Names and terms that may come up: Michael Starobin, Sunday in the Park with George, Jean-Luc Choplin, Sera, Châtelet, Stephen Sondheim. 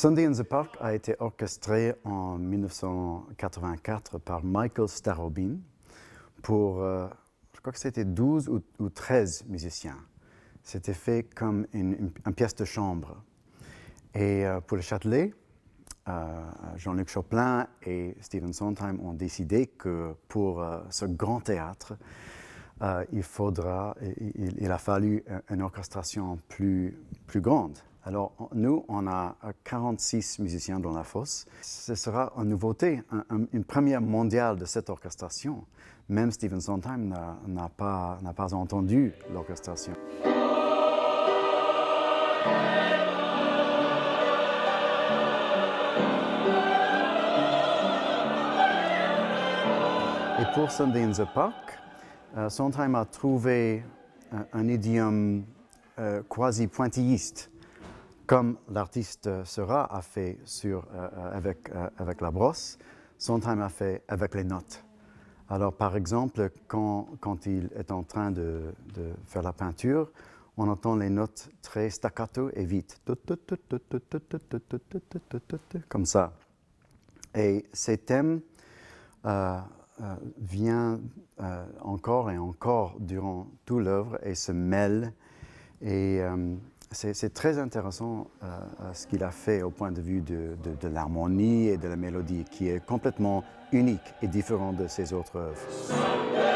Sunday in the Park a été orchestré en 1984 par Michael Starobin pour, je crois que c'était 12 ou 13 musiciens. C'était fait comme une pièce de chambre. Et pour le Châtelet, Jean-Luc Choplin et Stephen Sondheim ont décidé que pour ce grand théâtre, il a fallu une orchestration plus grande. Alors nous, on a 46 musiciens dans la fosse. Ce sera une nouveauté, une première mondiale de cette orchestration. Même Stephen Sondheim n'a pas entendu l'orchestration. Et pour Sunday in the Park, Sondheim a trouvé un idiome quasi-pointilliste, comme l'artiste Sera a fait avec la brosse. Sondheim a fait avec les notes. Alors par exemple, quand il est en train de faire la peinture, on entend les notes très staccato et vite, comme ça. Et ces thèmes viennent encore et encore durant toute l'œuvre et se mêlent. Et c'est très intéressant ce qu'il a fait au point de vue de l'harmonie et de la mélodie, qui est complètement unique et différent de ses autres œuvres.